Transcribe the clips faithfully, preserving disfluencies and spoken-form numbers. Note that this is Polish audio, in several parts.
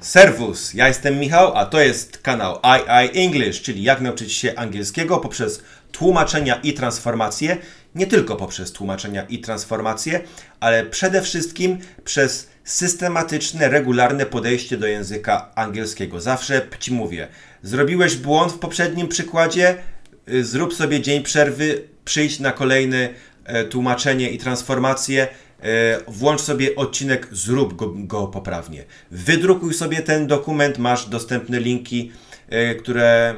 Servus, ja jestem Michał, a to jest kanał AYE AYE English, czyli jak nauczyć się angielskiego poprzez tłumaczenia i transformacje. Nie tylko poprzez tłumaczenia i transformacje, ale przede wszystkim przez systematyczne, regularne podejście do języka angielskiego. Zawsze Ci mówię, zrobiłeś błąd w poprzednim przykładzie, zrób sobie dzień przerwy, przyjdź na kolejne tłumaczenie i transformacje, włącz sobie odcinek, zrób go, go poprawnie. Wydrukuj sobie ten dokument, masz dostępne linki, które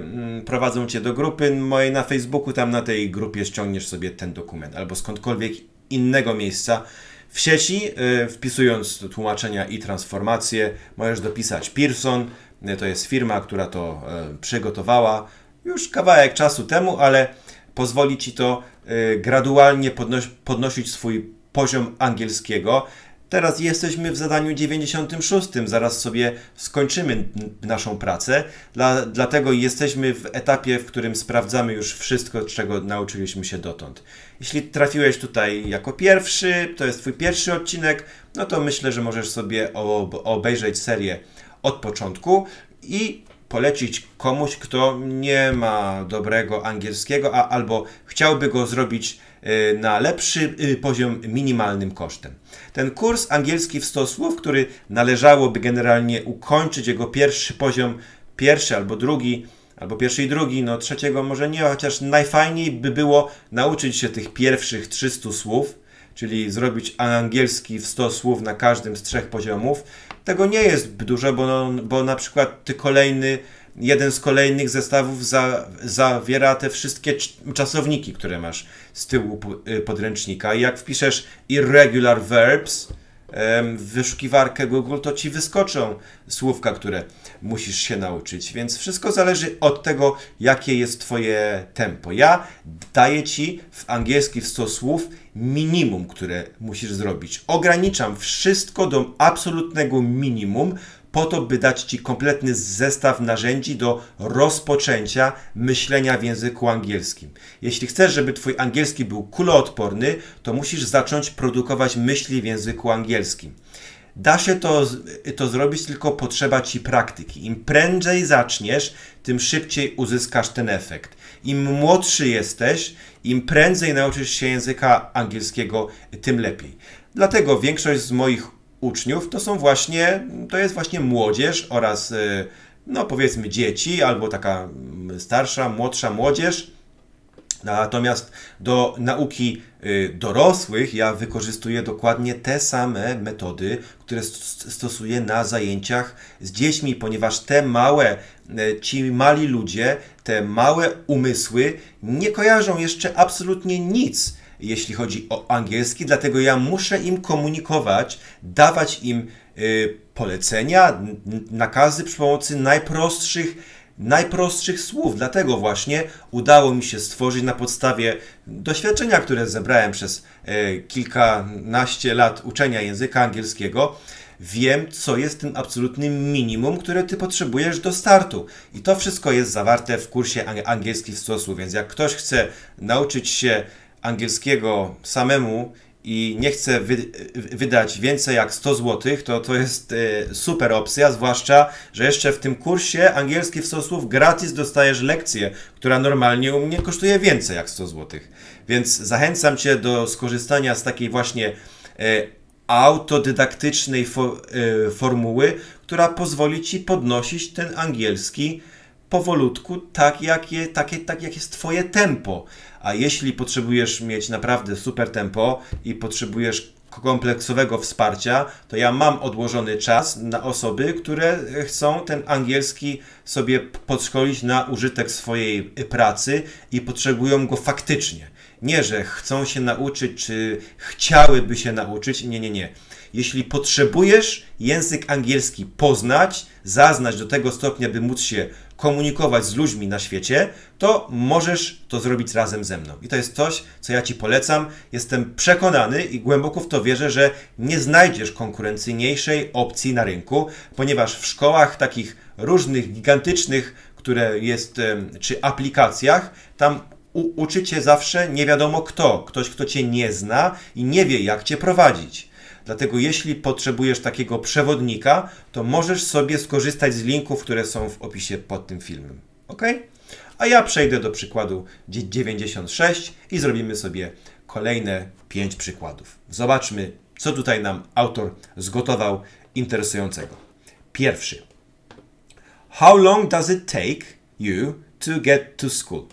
prowadzą Cię do grupy mojej na Facebooku, tam na tej grupie ściągniesz sobie ten dokument albo skądkolwiek innego miejsca w sieci, wpisując tłumaczenia i transformacje, możesz dopisać Pearson, to jest firma, która to przygotowała już kawałek czasu temu, ale pozwoli Ci to gradualnie podnos- podnosić swój poziom angielskiego. Teraz jesteśmy w zadaniu dziewięćdziesiątym szóstym, zaraz sobie skończymy naszą pracę, Dla, dlatego jesteśmy w etapie, w którym sprawdzamy już wszystko, czego nauczyliśmy się dotąd. Jeśli trafiłeś tutaj jako pierwszy, to jest Twój pierwszy odcinek, no to myślę, że możesz sobie obejrzeć serię od początku i polecić komuś, kto nie ma dobrego angielskiego, a albo chciałby go zrobić na lepszy poziom minimalnym kosztem. Ten kurs angielski w sto słów, który należałoby generalnie ukończyć, jego pierwszy poziom, pierwszy albo drugi, albo pierwszy i drugi, no trzeciego może nie, chociaż najfajniej by było nauczyć się tych pierwszych trzystu słów, czyli zrobić angielski w sto słów na każdym z trzech poziomów. Tego nie jest dużo, bo, bo na przykład ty kolejny, jeden z kolejnych zestawów za, zawiera te wszystkie czasowniki, które masz z tyłu podręcznika. I jak wpiszesz irregular verbs w wyszukiwarkę Google, to ci wyskoczą słówka, które musisz się nauczyć. Więc wszystko zależy od tego, jakie jest Twoje tempo. Ja daję Ci w angielski w sto słów minimum, które musisz zrobić. Ograniczam wszystko do absolutnego minimum, po to, by dać Ci kompletny zestaw narzędzi do rozpoczęcia myślenia w języku angielskim. Jeśli chcesz, żeby Twój angielski był kuloodporny, to musisz zacząć produkować myśli w języku angielskim. Da się to, to zrobić, tylko potrzeba Ci praktyki. Im prędzej zaczniesz, tym szybciej uzyskasz ten efekt. Im młodszy jesteś, im prędzej nauczysz się języka angielskiego, tym lepiej. Dlatego większość z moich uczniów to są właśnie, to jest właśnie młodzież oraz, no powiedzmy, dzieci albo taka starsza, młodsza młodzież. Natomiast do nauki dorosłych ja wykorzystuję dokładnie te same metody, które stosuję na zajęciach z dziećmi, ponieważ te małe, ci mali ludzie, te małe umysły nie kojarzą jeszcze absolutnie nic, jeśli chodzi o angielski, dlatego ja muszę im komunikować, dawać im y, polecenia, nakazy przy pomocy najprostszych, najprostszych słów. Dlatego właśnie udało mi się stworzyć na podstawie doświadczenia, które zebrałem przez y, kilkanaście lat uczenia języka angielskiego. Wiem, co jest tym absolutnym minimum, które Ty potrzebujesz do startu. I to wszystko jest zawarte w kursie angielski w sto słów, więc jak ktoś chce nauczyć się angielskiego samemu i nie chcę wy wydać więcej jak sto złotych, to to jest y, super opcja, zwłaszcza, że jeszcze w tym kursie angielski w sto słów gratis dostajesz lekcję, która normalnie u mnie kosztuje więcej jak sto złotych. Więc zachęcam Cię do skorzystania z takiej właśnie y, autodydaktycznej fo y, formuły, która pozwoli Ci podnosić ten angielski powolutku, tak jak, je, takie, tak jak jest Twoje tempo. A jeśli potrzebujesz mieć naprawdę super tempo i potrzebujesz kompleksowego wsparcia, to ja mam odłożony czas na osoby, które chcą ten angielski sobie podszkolić na użytek swojej pracy i potrzebują go faktycznie. Nie, że chcą się nauczyć, czy chciałyby się nauczyć. Nie, nie, nie. Jeśli potrzebujesz język angielski poznać, zaznać do tego stopnia, by móc się komunikować z ludźmi na świecie, to możesz to zrobić razem ze mną. I to jest coś, co ja Ci polecam. Jestem przekonany i głęboko w to wierzę, że nie znajdziesz konkurencyjniejszej opcji na rynku, ponieważ w szkołach takich różnych, gigantycznych, które jest, czy aplikacjach, tam uczy Cię zawsze nie wiadomo kto. Ktoś, kto Cię nie zna i nie wie, jak Cię prowadzić. Dlatego jeśli potrzebujesz takiego przewodnika, to możesz sobie skorzystać z linków, które są w opisie pod tym filmem. Ok? A ja przejdę do przykładu dziewięćdziesiąt sześć i zrobimy sobie kolejne pięć przykładów. Zobaczmy, co tutaj nam autor zgotował interesującego. Pierwszy. How long does it take you to get to school?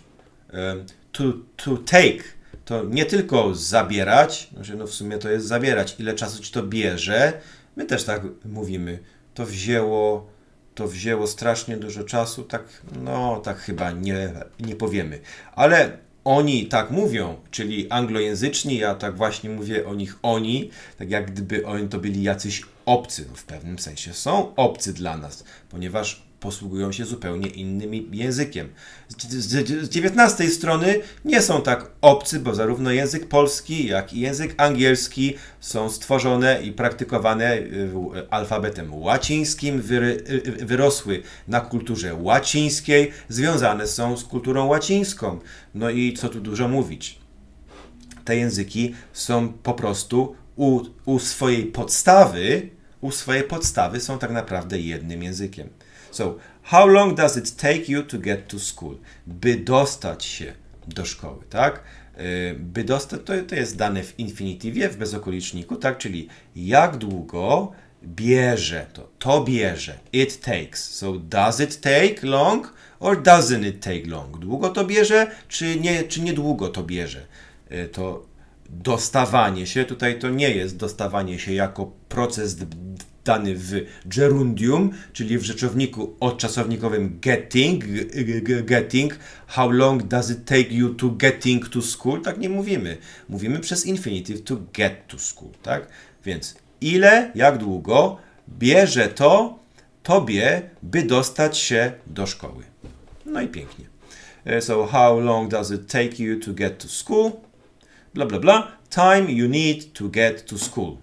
Um, to, to take to nie tylko zabierać, no w sumie to jest zabierać, ile czasu ci to bierze. My też tak mówimy, to wzięło, to wzięło strasznie dużo czasu, tak, no tak chyba nie, nie powiemy. Ale oni tak mówią, czyli anglojęzyczni, ja tak właśnie mówię o nich oni, tak jak gdyby oni to byli jacyś obcy, no w pewnym sensie są obcy dla nas, ponieważ posługują się zupełnie innym językiem. Z dziewiętnastej strony nie są tak obcy, bo zarówno język polski, jak i język angielski są stworzone i praktykowane alfabetem łacińskim, wyrosły na kulturze łacińskiej, związane są z kulturą łacińską. No i co tu dużo mówić? Te języki są po prostu u, u swojej podstawy, u swojej podstawy są tak naprawdę jednym językiem. So, how long does it take you to get to school? By dostać się do szkoły, tak? By dostać, to, to jest dane w infinitywie, w bezokoliczniku, tak? Czyli jak długo bierze to, to bierze. It takes. So, does it take long or doesn't it take long? Długo to bierze, czy nie, czy niedługo to bierze? To dostawanie się, tutaj to nie jest dostawanie się jako proces dany w gerundium, czyli w rzeczowniku odczasownikowym getting, getting, how long does it take you to getting to school? Tak nie mówimy. Mówimy przez infinitive to get to school, tak? Więc ile, jak długo bierze to tobie, by dostać się do szkoły. No i pięknie. So, how long does it take you to get to school? Bla, bla, bla. Time you need to get to school.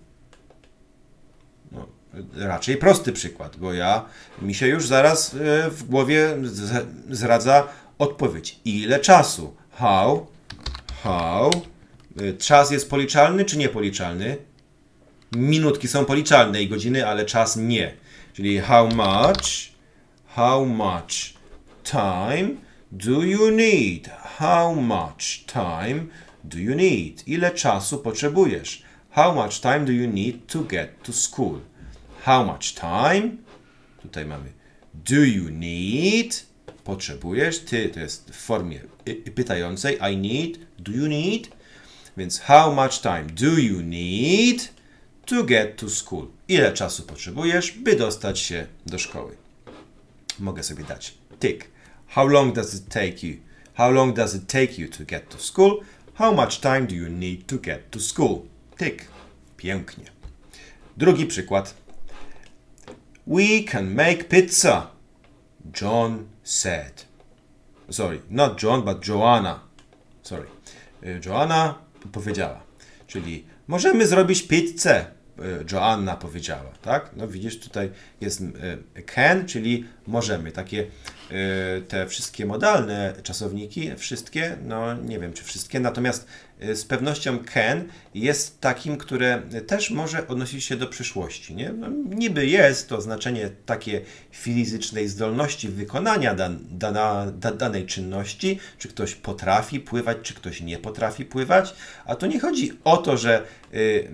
Raczej prosty przykład, bo ja, mi się już zaraz y, w głowie z, zradza odpowiedź. Ile czasu? How? How? Y, czas jest policzalny czy niepoliczalny? Minutki są policzalne i godziny, ale czas nie. Czyli how much? How much time do you need? How much time do you need? Ile czasu potrzebujesz? How much time do you need to get to school? How much time? Tutaj mamy do you need? Potrzebujesz? Ty to jest w formie pytającej. I need. Do you need? Więc how much time do you need to get to school? Ile czasu potrzebujesz, by dostać się do szkoły? Mogę sobie dać tick. How long does it take you? How long does it take you to get to school? How much time do you need to get to school? Tick. Pięknie. Drugi przykład. We can make pizza, John said. Sorry, not John, but Joanna. Sorry. Joanna powiedziała. Czyli możemy zrobić pizzę, Joanna powiedziała, tak? No widzisz, tutaj jest can, czyli możemy. Takie te wszystkie modalne czasowniki, wszystkie, no nie wiem, czy wszystkie, natomiast z pewnością can jest takim, które też może odnosić się do przyszłości, nie? No, niby jest to znaczenie takie fizycznej zdolności wykonania dan, dana, da, danej czynności, czy ktoś potrafi pływać, czy ktoś nie potrafi pływać, a tu nie chodzi o to, że y,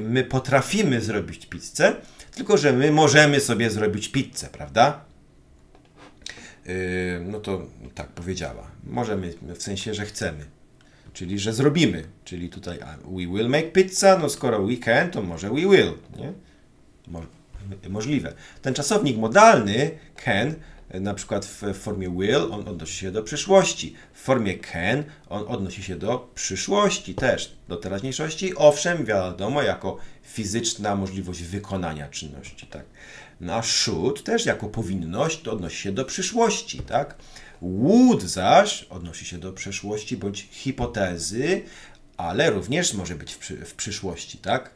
my potrafimy zrobić pizzę, tylko że my możemy sobie zrobić pizzę, prawda? No to tak powiedziała. Możemy, w sensie, że chcemy. Czyli, że zrobimy. Czyli tutaj we will make pizza, no skoro we can, to może we will. Nie? Mo możliwe. Ten czasownik modalny can, na przykład w formie will, on odnosi się do przyszłości. W formie can on odnosi się do przyszłości też, do teraźniejszości. Owszem, wiadomo, jako fizyczna możliwość wykonania czynności, tak. No a should też jako powinność to odnosi się do przyszłości, tak? Would zaś odnosi się do przeszłości bądź hipotezy, ale również może być w, przy, w przyszłości, tak?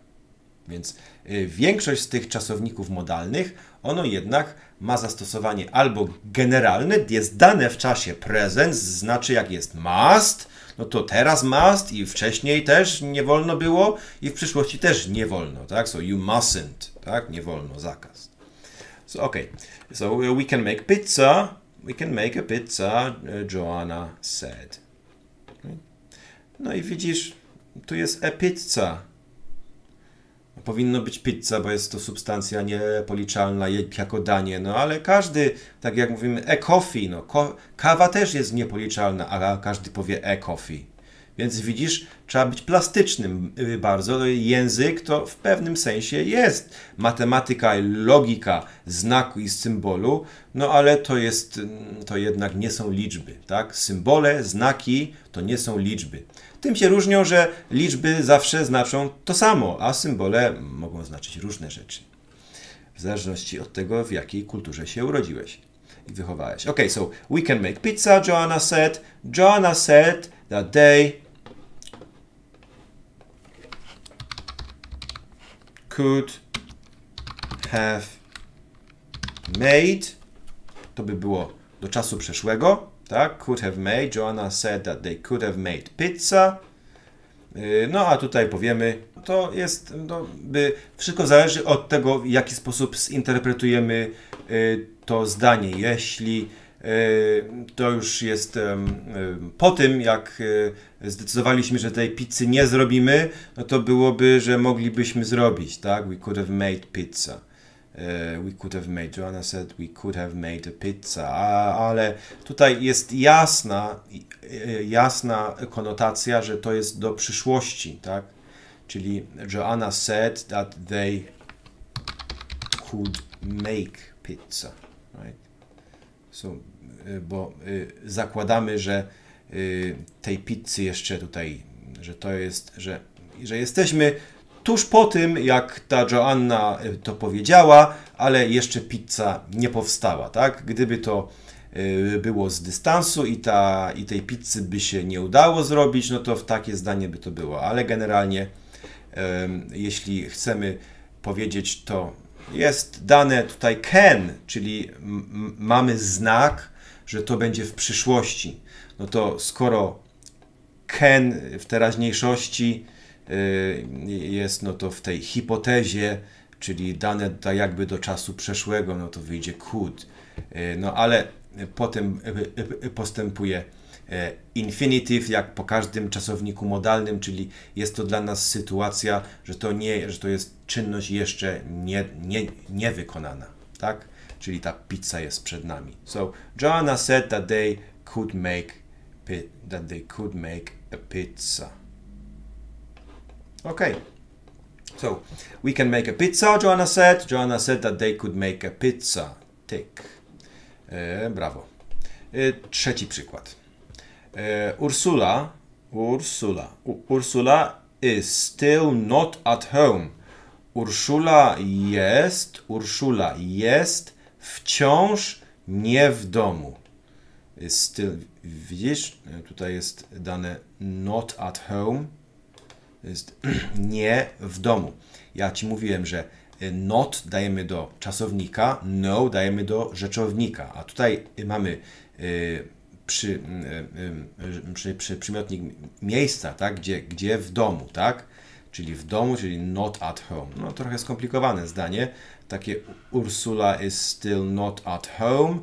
Więc y, większość z tych czasowników modalnych, ono jednak ma zastosowanie albo generalne, jest dane w czasie present, znaczy jak jest must, no to teraz must i wcześniej też nie wolno było i w przyszłości też nie wolno, tak? So you mustn't, tak? Nie wolno, zakaz. So okay, so we can make pizza, we can make a pizza, Joanna said. No i widzisz, tu jest a pizza. Powinno być pizza, bo jest to substancja niepoliczalna jako danie, no ale każdy, tak jak mówimy, e-coffee, no kawa też jest niepoliczalna, a każdy powie e-coffee. Więc widzisz, trzeba być plastycznym bardzo. Język to w pewnym sensie jest matematyka i logika znaku i symbolu, no ale to jest, to jednak nie są liczby, tak? Symbole, znaki to nie są liczby. Tym się różnią, że liczby zawsze znaczą to samo, a symbole mogą znaczyć różne rzeczy. W zależności od tego, w jakiej kulturze się urodziłeś i wychowałeś. Ok, so we can make pizza, Joanna said. Joanna said that they could have made. To by było do czasu przeszłego. Tak, could have made. Joanna said that they could have made pizza. No a tutaj powiemy, to jest, no, by, wszystko zależy od tego, w jaki sposób zinterpretujemy y, to zdanie. Jeśli y, to już jest y, po tym, jak y, zdecydowaliśmy, że tej pizzy nie zrobimy, no to byłoby, że moglibyśmy zrobić, tak? We could have made pizza. We could have made, Joanna said we could have made a pizza, a, ale tutaj jest jasna, jasna konotacja, że to jest do przyszłości, tak? Czyli Joanna said that they could make pizza, right? So, bo zakładamy, że tej pizzy jeszcze tutaj, że to jest, że, że jesteśmy tuż po tym, jak ta Joanna to powiedziała, ale jeszcze pizza nie powstała, tak? Gdyby to było z dystansu i, ta, i tej pizzy by się nie udało zrobić, no to w takie zdanie by to było. Ale generalnie, jeśli chcemy powiedzieć, to jest dane tutaj can, czyli mamy znak, że to będzie w przyszłości. No to skoro can w teraźniejszości jest, no to w tej hipotezie, czyli dane tak jakby do czasu przeszłego, no to wyjdzie could. No ale potem postępuje infinityw, jak po każdym czasowniku modalnym, czyli jest to dla nas sytuacja, że to nie, że to jest czynność jeszcze nie, nie, nie wykonana, tak? Czyli ta pizza jest przed nami. So Joanna said that they could make, that they could make a pizza. Okay, so we can make a pizza, Joanna said. Joanna said that they could make a pizza. Tick. E, brawo. E, trzeci przykład. E, Ursula, Ursula, U, Ursula is still not at home. Urszula jest, Urszula jest wciąż nie w domu. Is still, widzisz, tutaj jest dane not at home. Jest nie w domu. Ja Ci mówiłem, że not dajemy do czasownika, no dajemy do rzeczownika, a tutaj mamy y, przy, y, y, przy, przy przymiotnik miejsca, tak? Gdzie, gdzie w domu, tak? Czyli w domu, czyli not at home. No trochę skomplikowane zdanie, takie Ursula is still not at home,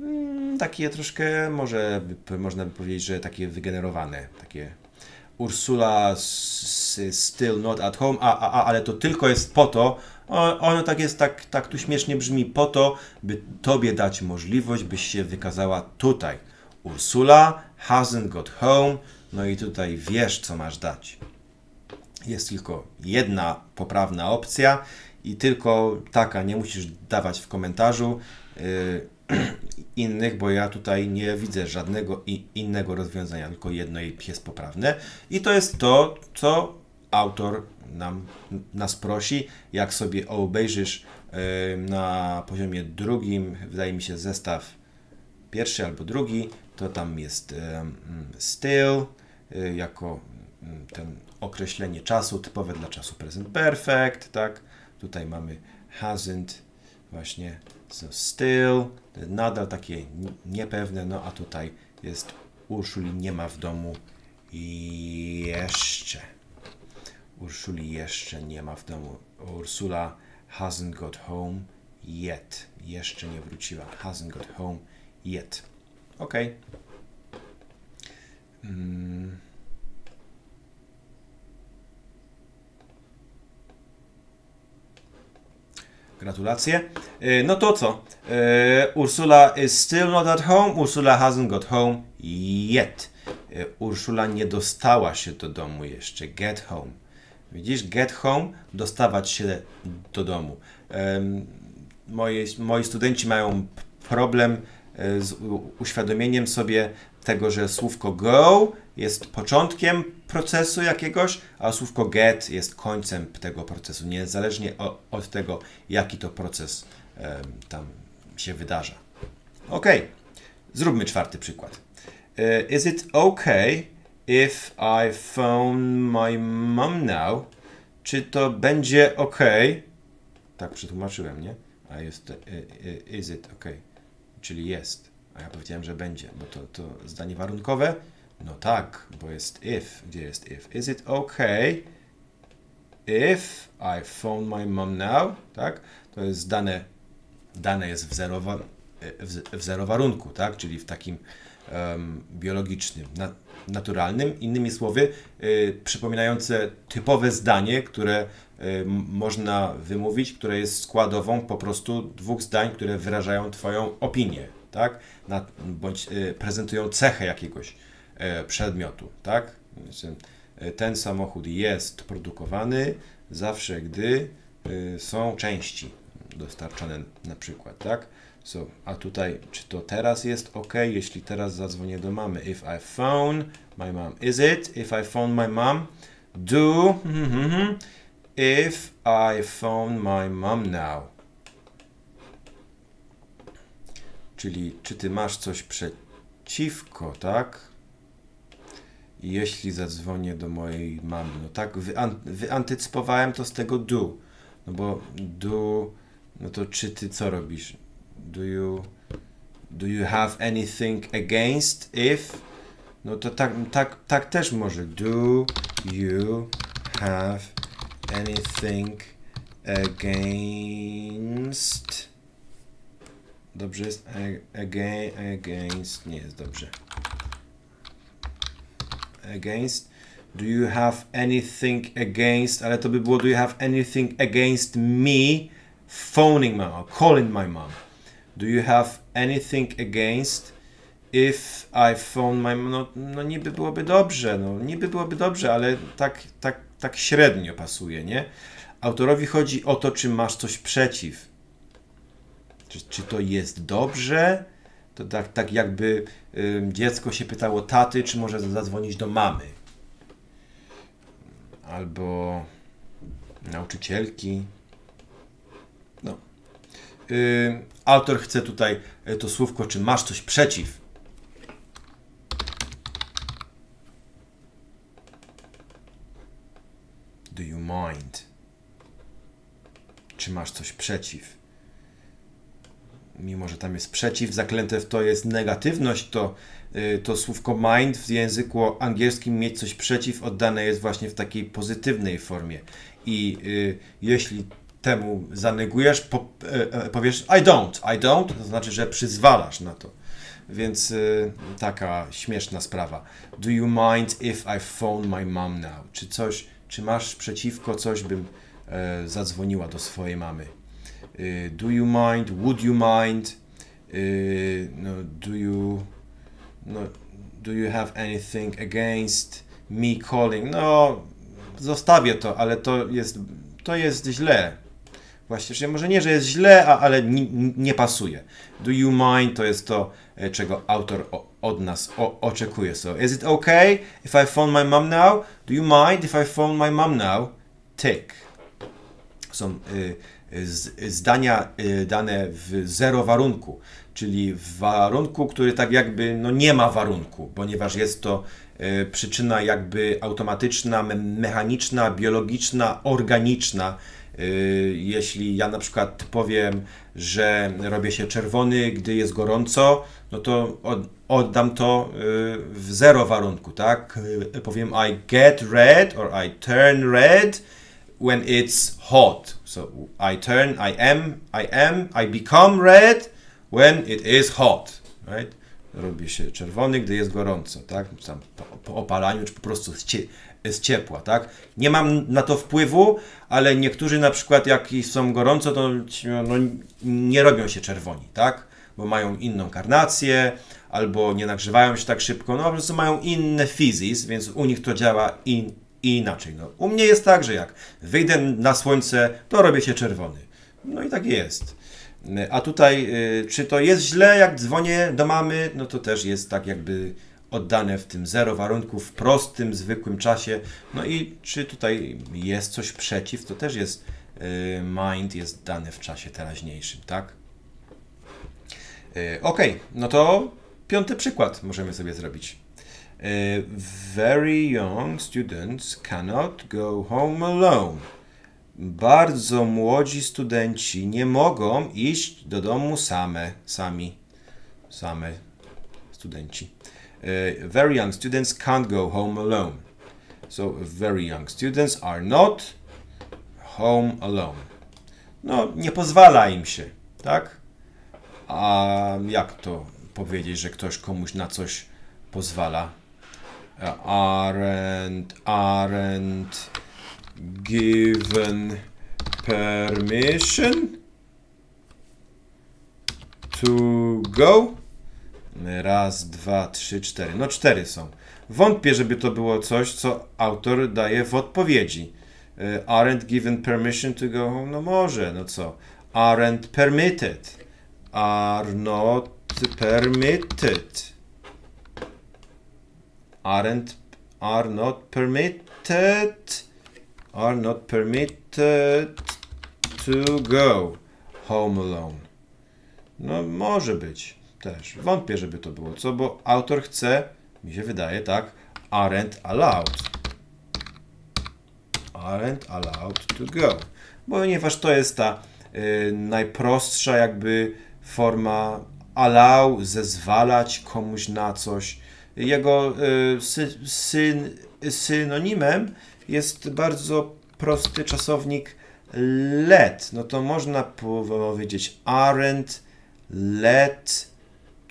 mm, takie troszkę, może można by powiedzieć, że takie wygenerowane, takie Ursula is still not at home, a, a, a, ale to tylko jest po to, ono tak jest, tak, tak tu śmiesznie brzmi, po to, by Tobie dać możliwość, byś się wykazała tutaj. Ursula hasn't got home, no i tutaj wiesz, co masz dać. Jest tylko jedna poprawna opcja i tylko taka, nie musisz dawać w komentarzu yy, innych, bo ja tutaj nie widzę żadnego i innego rozwiązania, tylko jedno jest poprawne i to jest to, co autor nam, nas prosi. Jak sobie obejrzysz yy, na poziomie drugim, wydaje mi się zestaw pierwszy albo drugi, to tam jest yy, still yy, jako yy, ten określenie czasu typowe dla czasu present perfect, tak? Tutaj mamy hasn't właśnie, so still, nadal takie niepewne, no a tutaj jest Urszuli nie ma w domu, Jeszcze. Urszuli jeszcze nie ma w domu. Ursula hasn't got home yet. Jeszcze nie wróciła. Hasn't got home yet. Ok. Mm. Gratulacje. No to co? Ursula is still not at home. Ursula hasn't got home yet. Urszula nie dostała się do domu jeszcze. Get home. Widzisz? Get home. Dostawać się do domu. Moi, moi studenci mają problem z uświadomieniem sobie tego, że słówko go jest początkiem procesu jakiegoś, a słówko get jest końcem tego procesu, niezależnie od, od tego, jaki to proces um, tam się wydarza. Ok, zróbmy czwarty przykład. Uh, is it okay if I phone my mom now? Czy to będzie ok? Tak przetłumaczyłem, nie? A jest, is it okay? Czyli jest. A ja powiedziałem, że będzie, bo to, to zdanie warunkowe. No tak, bo jest if. Gdzie jest if? Is it okay if I phone my mom now? Tak? To jest dane, dane jest w zero, wa, w, w zero warunku, tak? Czyli w takim um, biologicznym, na, naturalnym. Innymi słowy, y, przypominające typowe zdanie, które y, można wymówić, które jest składową po prostu dwóch zdań, które wyrażają Twoją opinię. Tak? Na, bądź y, prezentują cechę jakiegoś y, przedmiotu. Tak? Ten samochód jest produkowany zawsze, gdy y, są części dostarczane na przykład. Tak? So, a tutaj, czy to teraz jest ok, jeśli teraz zadzwonię do mamy? If I phone my mom. Is it? If I phone my mom. Do. Mm-hmm. If I phone my mom now. Czyli czy ty masz coś przeciwko, tak? Jeśli zadzwonię do mojej mamy. No tak, wyan wyantycypowałem to z tego do. No bo do, no to czy ty co robisz? Do you, do you have anything against if? No to tak, tak, tak też może. Do you have anything against... Dobrze jest. Again, against. Nie jest dobrze. Against. Do you have anything against? Ale to by było do you have anything against me phoning my mom, calling my mom. Do you have anything against if I phone my mom? No, no niby byłoby dobrze. No niby byłoby dobrze, ale tak, tak, tak średnio pasuje, nie? Autorowi chodzi o to, czy masz coś przeciw. Czy, czy to jest dobrze? To tak, tak jakby y, dziecko się pytało taty, czy może zadzwonić do mamy. Albo nauczycielki. No. Y, autor chce tutaj to słówko, czy masz coś przeciw. Do you mind? Czy masz coś przeciw? Mimo że tam jest przeciw, zaklęte w to jest negatywność, to, yy, to słówko mind w języku angielskim mieć coś przeciw oddane jest właśnie w takiej pozytywnej formie. I yy, jeśli temu zanegujesz, po, yy, powiesz I don't, I don't, to znaczy, że przyzwalasz na to. Więc yy, taka śmieszna sprawa. Do you mind if I phone my mom now? Czy coś, czy masz przeciwko coś, bym yy, zadzwoniła do swojej mamy? Uh, do you mind? Would you mind? Uh, no, do you no, do you have anything against me calling? No, zostawię to, ale to jest, to jest źle. Właściwie może nie, że jest źle, a, ale ni, nie pasuje. Do you mind to jest to, czego autor o, od nas o, oczekuje. So, is it okay if I phone my mom now? Do you mind if I phone my mom now? Tick. Są y, zdania dane w zero warunku, czyli w warunku, który tak jakby no nie ma warunku, ponieważ jest to y, przyczyna jakby automatyczna, me mechaniczna, biologiczna, organiczna, Jeśli ja na przykład powiem, że robię się czerwony, gdy jest gorąco, no to oddam to w zero warunku, tak? Powiem I get red or I turn red when it's hot. So I turn, I am, I am, I become red when it is hot, right? Robię się czerwony, gdy jest gorąco, tak? Tam po, po opalaniu, czy po prostu z, cie, z ciepła, tak? Nie mam na to wpływu, ale niektórzy na przykład, jak są gorąco, to no, nie robią się czerwoni, tak? Bo mają inną karnację, albo nie nagrzewają się tak szybko, no po prostu mają inne fizis, więc u nich to działa in, inaczej. No, u mnie jest tak, że jak wyjdę na słońce, to robię się czerwony. No i tak jest. A tutaj, czy to jest źle, jak dzwonię do mamy, no to też jest tak jakby oddane w tym zero warunków, w prostym, zwykłym czasie. No i czy tutaj jest coś przeciw, to też jest mind, jest dane w czasie teraźniejszym, tak? Ok, no to piąty przykład możemy sobie zrobić. Very young students cannot go home alone. Bardzo młodzi studenci nie mogą iść do domu same, sami, same studenci. Uh, very young students can't go home alone. So very young students are not home alone. No, nie pozwala im się, tak? A jak to powiedzieć, że ktoś komuś na coś pozwala? Uh, aren't, aren't... given permission to go. Raz, dwa, trzy, cztery. No cztery są. Wątpię, żeby to było coś, co autor daje w odpowiedzi. Aren't given permission to go home. No może, no co? Aren't permitted. Are not permitted. Aren't, are not permitted. Are not permitted to go home alone. No może być też. Wątpię, żeby to było co, bo autor chce, mi się wydaje, tak, aren't allowed. Aren't allowed to go. Ponieważ to jest ta y, najprostsza jakby forma allow, zezwalać komuś na coś. Jego y, sy, syn, synonimem jest bardzo prosty czasownik let. No to można powiedzieć aren't let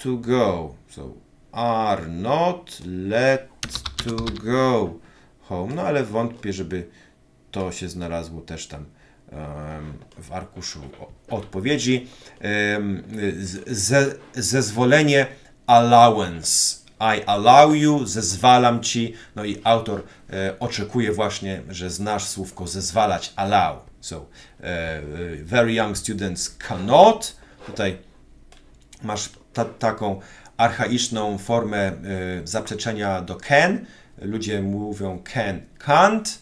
to go. So are not let to go home. No ale wątpię, żeby to się znalazło też tam um, w arkuszu odpowiedzi. Um, ze, zezwolenie allowance. I allow you, zezwalam ci. No i autor e, oczekuje właśnie, że znasz słówko zezwalać, allow. So, e, very young students cannot. Tutaj masz ta, taką archaiczną formę e, zaprzeczenia do can. Ludzie mówią can, can't.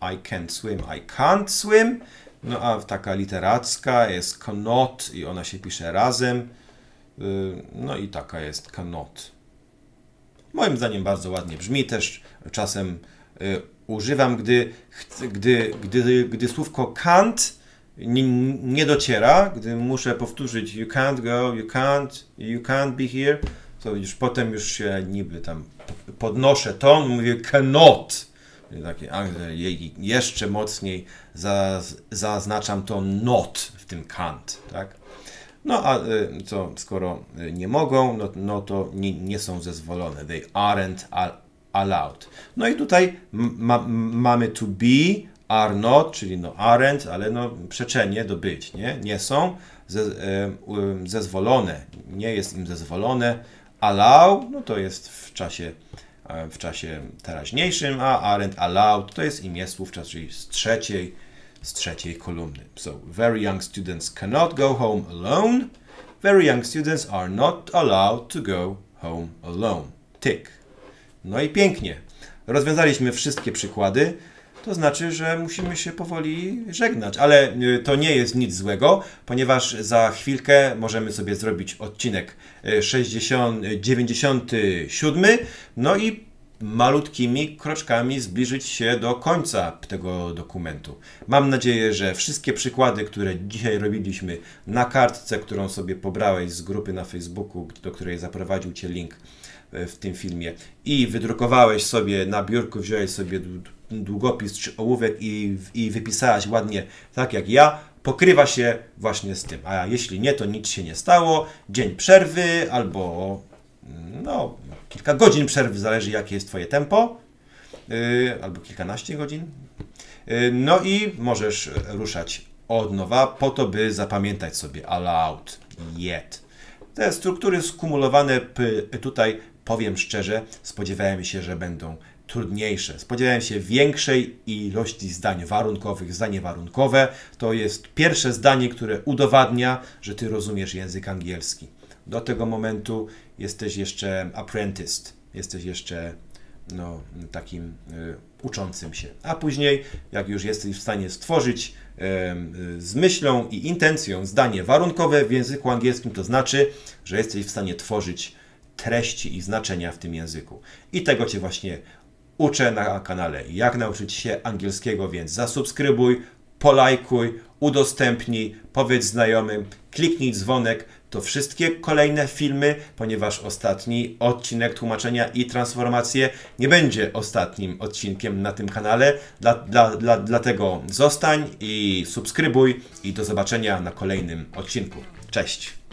I can't swim, I can't swim. No a taka literacka jest cannot i ona się pisze razem. E, no i taka jest cannot. Moim zdaniem bardzo ładnie brzmi, też czasem y, używam, gdy, gdy, gdy, gdy słówko can't nie, nie dociera, gdy muszę powtórzyć you can't go, you can't, you can't be here, to już potem już się niby tam podnoszę ton, mówię cannot. Takie, jeszcze mocniej zaznaczam to not w tym can't, tak? No a co, skoro nie mogą, no, no to nie, nie są zezwolone. They aren't al allowed. No i tutaj ma mamy to be, are not, czyli no aren't, ale no przeczenie do być, nie? Nie są ze um, zezwolone, nie jest im zezwolone. Allow, no to jest w czasie, w czasie teraźniejszym, a aren't allowed to jest imię słówczas, czyli z trzeciej z trzeciej kolumny. So, very young students cannot go home alone. Very young students are not allowed to go home alone. Tick. No i pięknie. Rozwiązaliśmy wszystkie przykłady. To znaczy, że musimy się powoli żegnać. Ale to nie jest nic złego, ponieważ za chwilkę możemy sobie zrobić odcinek sześćdziesiąty, dziewięćdziesiąty siódmy. No i malutkimi kroczkami zbliżyć się do końca tego dokumentu. Mam nadzieję, że wszystkie przykłady, które dzisiaj robiliśmy na kartce, którą sobie pobrałeś z grupy na Facebooku, do której zaprowadził Cię link w tym filmie i wydrukowałeś sobie na biurku, wziąłeś sobie długopis czy ołówek i, i wypisałeś ładnie, tak jak ja, pokrywa się właśnie z tym. A jeśli nie, to nic się nie stało. Dzień przerwy albo no, kilka godzin przerwy, zależy jakie jest Twoje tempo, yy, albo kilkanaście godzin. Yy, no i możesz ruszać od nowa po to, by zapamiętać sobie allowed, yet. Te struktury skumulowane tutaj, powiem szczerze, spodziewałem się, że będą trudniejsze. Spodziewałem się większej ilości zdań warunkowych. Zdanie warunkowe to jest pierwsze zdanie, które udowadnia, że Ty rozumiesz język angielski. Do tego momentu jesteś jeszcze apprentice, jesteś jeszcze no, takim y, uczącym się. A później, jak już jesteś w stanie stworzyć y, y, z myślą i intencją zdanie warunkowe w języku angielskim, to znaczy, że jesteś w stanie tworzyć treści i znaczenia w tym języku. I tego Cię właśnie uczę na kanale Jak Nauczyć się Angielskiego, więc zasubskrybuj, polajkuj, udostępnij, powiedz znajomym, kliknij dzwonek. To wszystkie kolejne filmy, ponieważ ostatni odcinek Tłumaczenia i Transformacje nie będzie ostatnim odcinkiem na tym kanale. Dla, dla, dla, dlatego zostań i subskrybuj i do zobaczenia na kolejnym odcinku. Cześć!